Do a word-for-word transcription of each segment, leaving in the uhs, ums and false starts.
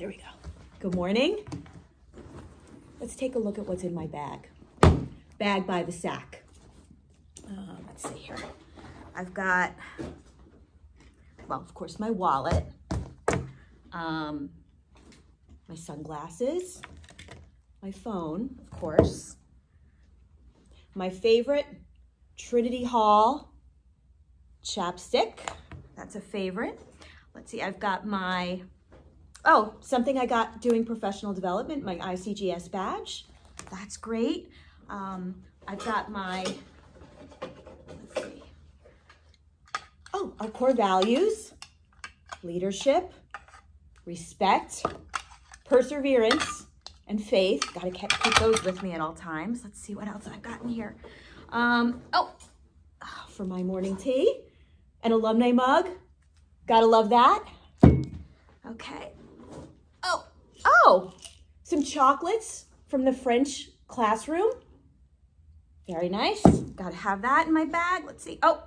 There we go. Good morning. Let's take a look at what's in my bag. Bag by the sack. Uh, let's see here. I've got, well, of course, my wallet, um, my sunglasses, my phone, of course, my favorite Trinity Hall chapstick. That's a favorite. Let's see, I've got my, oh, something I got doing professional development, my I C G S badge. That's great. Um, I've got my, let's see, oh, our core values, leadership, respect, perseverance, and faith. Gotta keep those with me at all times. Let's see what else I've got in here. Um, oh, for my morning tea, an alumni mug. Gotta love that. Okay. Oh, oh, some chocolates from the French classroom. Very nice. Gotta have that in my bag. Let's see. Oh,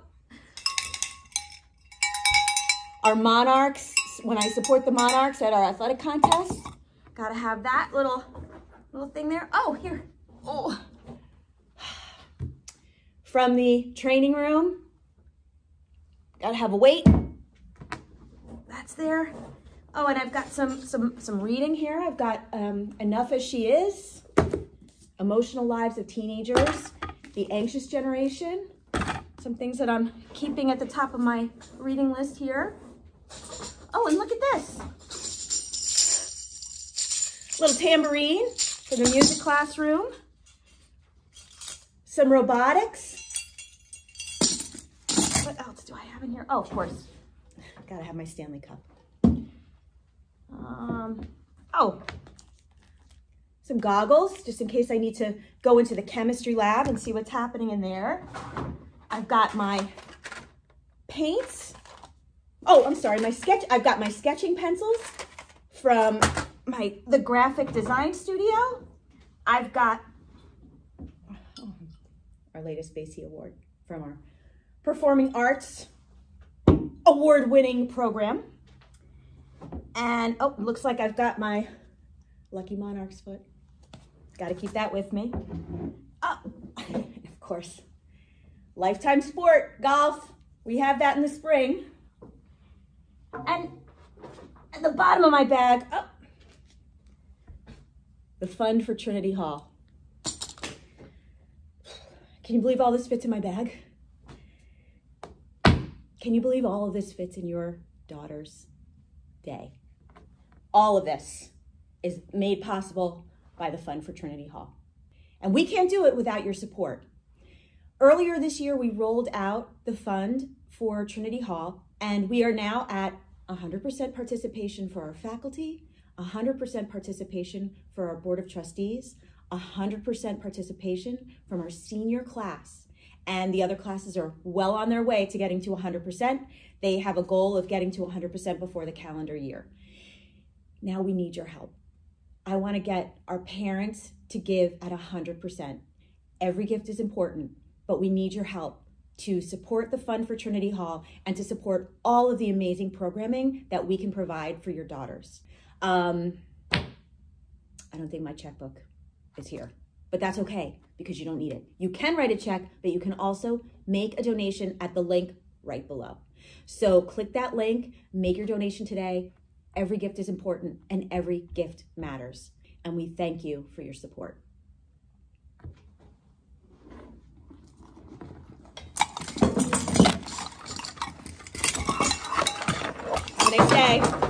our Monarchs. When I support the Monarchs at our athletic contest, gotta have that little little thing there. Oh, here. Oh, from the training room. Gotta have a weight. That's there. Oh, and I've got some some some reading here. I've got um, Enough As She Is, Emotional Lives of Teenagers, The Anxious Generation, some things that I'm keeping at the top of my reading list here. Oh, and look at this. Little tambourine for the music classroom. Some robotics. What else do I have in here? Oh, of course. Gotta have my Stanley Cup. Um, oh, some goggles, just in case I need to go into the chemistry lab and see what's happening in there. I've got my paints. Oh, I'm sorry, my sketch. I've got my sketching pencils from my the graphic design studio. I've got oh, our latest Basie Award from our Performing Arts award-winning program. And oh, looks like I've got my lucky Monarch's foot. Got to keep that with me. Oh, of course, lifetime sport, golf. We have that in the spring. And at the bottom of my bag, oh, the Fund for Trinity Hall. Can you believe all this fits in my bag? Can you believe all of this fits in your daughter's day? All of this is made possible by the Fund for Trinity Hall. And we can't do it without your support. Earlier this year, we rolled out the Fund for Trinity Hall, and we are now at one hundred percent participation for our faculty, one hundred percent participation for our Board of Trustees, one hundred percent participation from our senior class. And the other classes are well on their way to getting to one hundred percent. They have a goal of getting to one hundred percent before the calendar year. Now we need your help. I want to get our parents to give at one hundred percent. Every gift is important, but we need your help to support the Fund for Trinity Hall and to support all of the amazing programming that we can provide for your daughters. Um, I don't think my checkbook is here, but that's okay, because you don't need it. You can write a check, but you can also make a donation at the link right below. So click that link, make your donation today. Every gift is important and every gift matters. And we thank you for your support. Have a nice day.